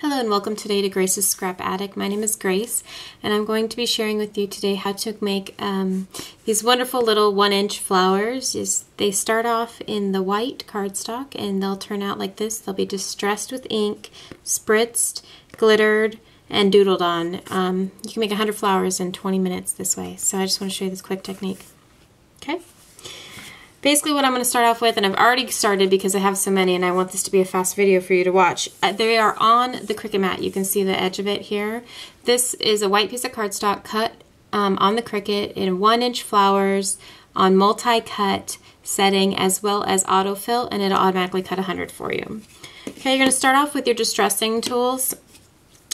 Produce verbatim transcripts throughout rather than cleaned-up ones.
Hello and welcome today to Grace's Scrap Attic. My name is Grace and I'm going to be sharing with you today how to make um, these wonderful little one inch flowers. They start off in the white cardstock and they'll turn out like this. They'll be distressed with ink, spritzed, glittered, and doodled on. Um, you can make one hundred flowers in twenty minutes this way. So I just want to show you this quick technique. Okay. Basically what I'm going to start off with, and I've already started because I have so many and I want this to be a fast video for you to watch, they are on the Cricut mat. You can see the edge of it here. This is a white piece of cardstock cut um, on the Cricut in one inch flowers on multi-cut setting as well as autofill, and it'll automatically cut one hundred for you. Okay, you're going to start off with your distressing tools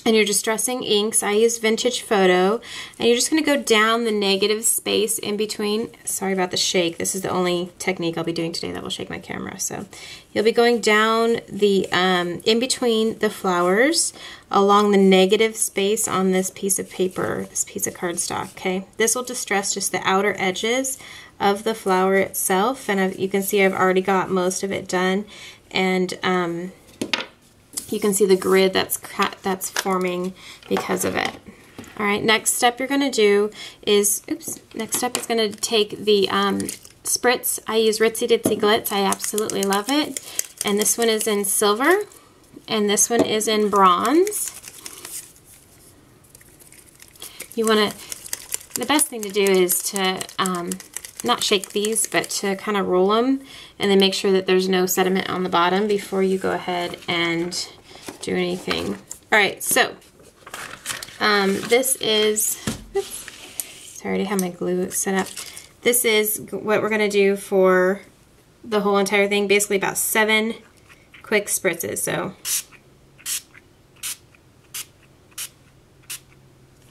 and your distressing inks. I use Vintage Photo, and you're just going to go down the negative space in between. Sorry about the shake. This is the only technique I'll be doing today that will shake my camera. So you'll be going down the um, in between the flowers along the negative space on this piece of paper, this piece of cardstock. Okay, this will distress just the outer edges of the flower itself, and I've, you can see I've already got most of it done, and um, you can see the grid that's cut, that's forming because of it. All right, next step you're going to do is, oops, next step is going to take the um, spritz. I use Ritzy Ditzy Glitz. I absolutely love it. And this one is in silver, and this one is in bronze. You want to, the best thing to do is to um, not shake these, but to kind of roll them, and then make sure that there's no sediment on the bottom before you go ahead and do anything. All right, so um, this is, oops, sorry, I already have my glue set up. This is what we're gonna do for the whole entire thing, basically about seven quick spritzes. So,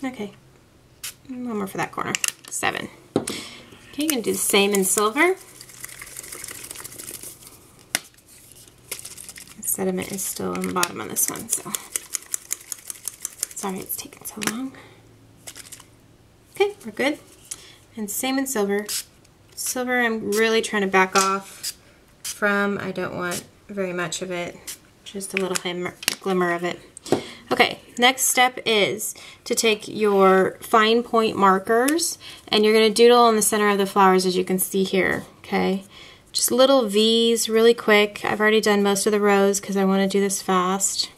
okay, one more for that corner, seven. Okay, you're gonna do the same in silver. Sediment is still on the bottom on this one, so sorry it's taken so long. Okay, we're good. And same in silver. Silver, I'm really trying to back off from. I don't want very much of it, just a little glimmer, glimmer of it. Okay, next step is to take your fine point markers, and you're going to doodle on the center of the flowers, as you can see here. Okay. Just little V's really quick. I've already done most of the rows because I want to do this fast.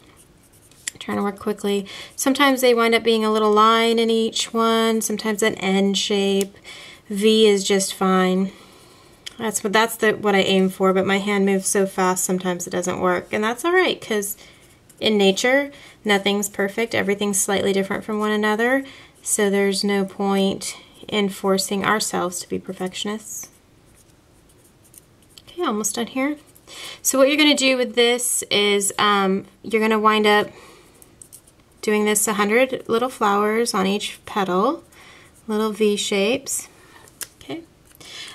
I'm trying to work quickly. Sometimes they wind up being a little line in each one, sometimes an N shape. V is just fine. That's what that's the what I aim for, but my hand moves so fast sometimes it doesn't work. And that's all right, because in nature, nothing's perfect. Everything's slightly different from one another. So there's no point in forcing ourselves to be perfectionists. Okay, almost done here. So what you're going to do with this is um, you're going to wind up doing this one hundred little flowers on each petal, little V shapes. Okay.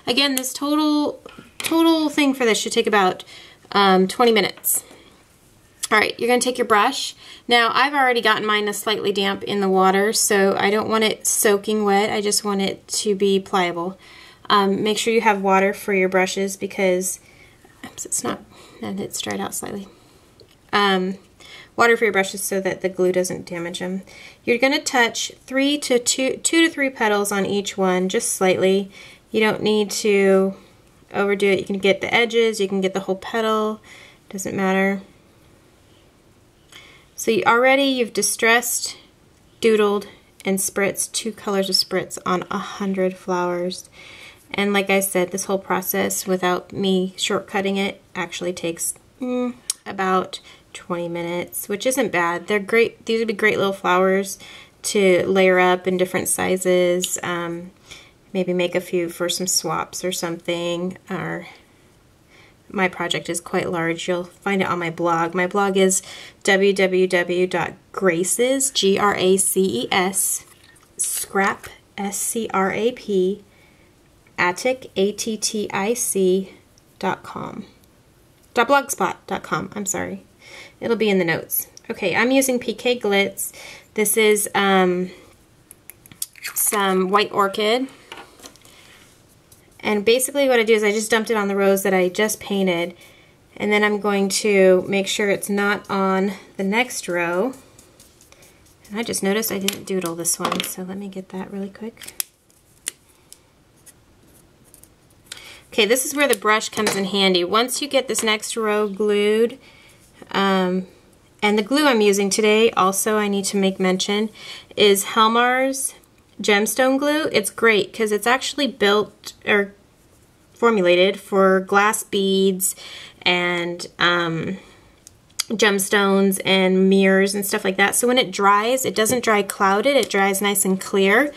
Again, this total total thing for this should take about um, twenty minutes. All right, you're going to take your brush. Now, I've already gotten mine a slightly damp in the water, so I don't want it soaking wet. I just want it to be pliable. Um, make sure you have water for your brushes because oops, it's not, and it's dried out slightly. Um, water for your brushes so that the glue doesn't damage them. You're going to touch three to two, two to three petals on each one, just slightly. You don't need to overdo it. You can get the edges, you can get the whole petal, doesn't matter. So you already you've distressed, doodled, and spritzed two colors of spritz on a hundred flowers. And like I said, this whole process, without me shortcutting it, actually takes mm, about twenty minutes, which isn't bad. They're great. These would be great little flowers to layer up in different sizes. Um, maybe make a few for some swaps or something. Or my project is quite large. You'll find it on my blog. My blog is w w w dot graces, G R A C E S, scrap, S C R A P, attic, A T T I C, dot com, dot blogspot, dot com, I'm sorry. It'll be in the notes. Okay, I'm using P K Glitz. This is um, some White Orchid. And basically what I do is I just dumped it on the rows that I just painted, And then I'm going to make sure it's not on the next row. And I just noticed I didn't doodle this one, so let me get that really quick. Okay, this is where the brush comes in handy. Once you get this next row glued, um, and the glue I'm using today, also I need to make mention, is Helmar's gemstone glue. It's great because it's actually built or formulated for glass beads and um, gemstones and mirrors and stuff like that. So when it dries, it doesn't dry clouded, it dries nice and clear,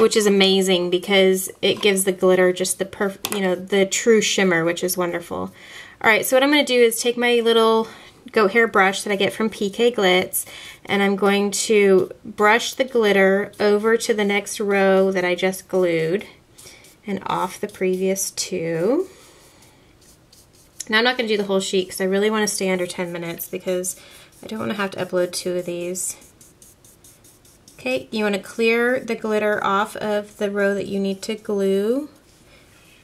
which is amazing because it gives the glitter just the perf you know, the true shimmer, which is wonderful. All right, so what I'm going to do is take my little goat hair brush that I get from P K Glitz, and I'm going to brush the glitter over to the next row that I just glued and off the previous two. Now I'm not going to do the whole sheet because I really want to stay under ten minutes because I don't want to have to upload two of these. Okay, you want to clear the glitter off of the row that you need to glue.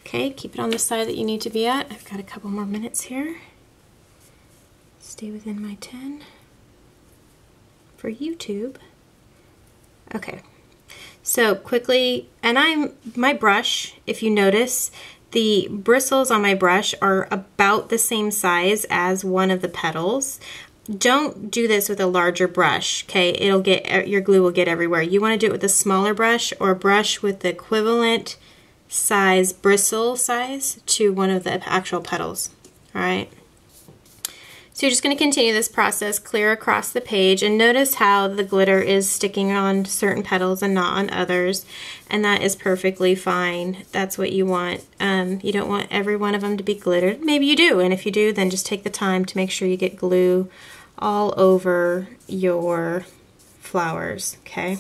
Okay, keep it on the side that you need to be at. I've got a couple more minutes here. Stay within my ten for YouTube. Okay, so quickly, and I'm, my brush, if you notice, the bristles on my brush are about the same size as one of the petals. Don't do this with a larger brush, okay? It'll get, your glue will get everywhere. You want to do it with a smaller brush or a brush with the equivalent size, bristle size, to one of the actual petals, all right? So you're just going to continue this process, clear across the page, and notice how the glitter is sticking on certain petals and not on others, and that is perfectly fine. That's what you want. Um, you don't want every one of them to be glittered. Maybe you do, and if you do, then just take the time to make sure you get glue all over your flowers, okay?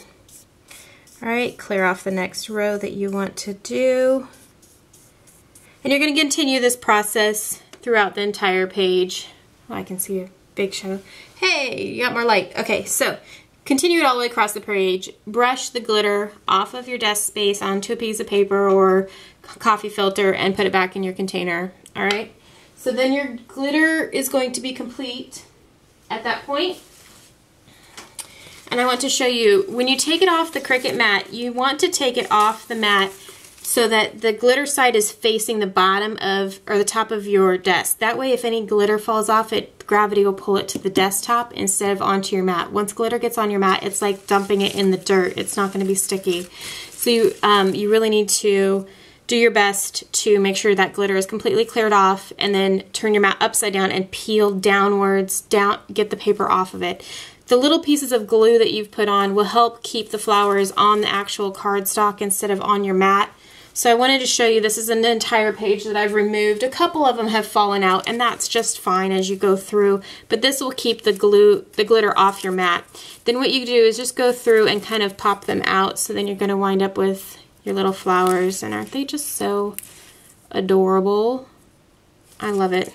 All right, clear off the next row that you want to do, and you're going to continue this process throughout the entire page. I can see a big shadow. Hey, you got more light. Okay, so continue it all the way across the page. Brush the glitter off of your desk space onto a piece of paper or coffee filter and put it back in your container. All right, so then your glitter is going to be complete at that point. And I want to show you, when you take it off the Cricut mat, you want to take it off the mat so that the glitter side is facing the bottom of, or the top of your desk. That way if any glitter falls off it, gravity will pull it to the desktop instead of onto your mat. Once glitter gets on your mat, it's like dumping it in the dirt. It's not gonna be sticky. So you, um, you really need to do your best to make sure that glitter is completely cleared off, and then turn your mat upside down and peel downwards, down, get the paper off of it. The little pieces of glue that you've put on will help keep the flowers on the actual cardstock instead of on your mat. So I wanted to show you, this is an entire page that I've removed. A couple of them have fallen out, and that's just fine as you go through, but this will keep the glue, the glitter off your mat. Then what you do is just go through and kind of pop them out, so then you're going to wind up with your little flowers, and aren't they just so adorable? I love it.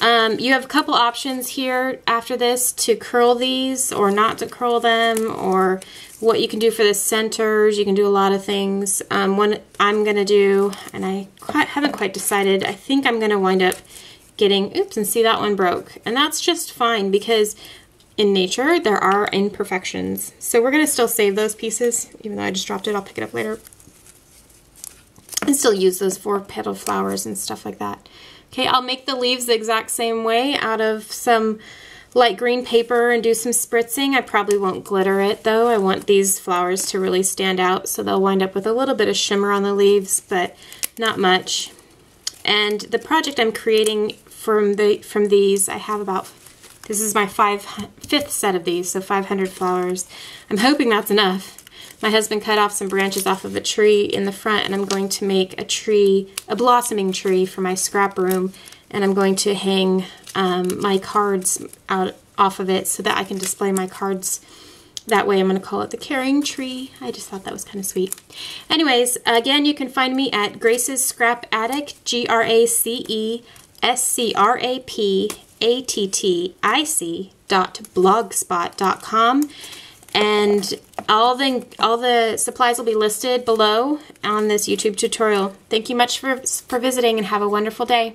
Um, you have a couple options here after this to curl these or not to curl them, or what you can do for the centers. You can do a lot of things. Um, one I'm going to do, and I quite, haven't quite decided, I think I'm going to wind up getting, oops, and see that one broke. And that's just fine because in nature there are imperfections. So we're going to still save those pieces, even though I just dropped it, I'll pick it up later. And still use those for petal flowers and stuff like that. Okay, I'll make the leaves the exact same way out of some light green paper and do some spritzing. I probably won't glitter it though. I want these flowers to really stand out, so they'll wind up with a little bit of shimmer on the leaves, but not much. And the project I'm creating from the from these, I have about, this is my five, fifth set of these, so five hundred flowers. I'm hoping that's enough. My husband cut off some branches off of a tree in the front, and I'm going to make a tree, a blossoming tree for my scrap room, and I'm going to hang um, my cards out off of it so that I can display my cards. That way I'm going to call it the carrying tree. I just thought that was kind of sweet. Anyways, again, you can find me at Grace's Scrap Attic, G R A C E S C R A P A T T I C dot blogspot dot com. And all the, all the supplies will be listed below on this YouTube tutorial. Thank you much for, for visiting, and have a wonderful day.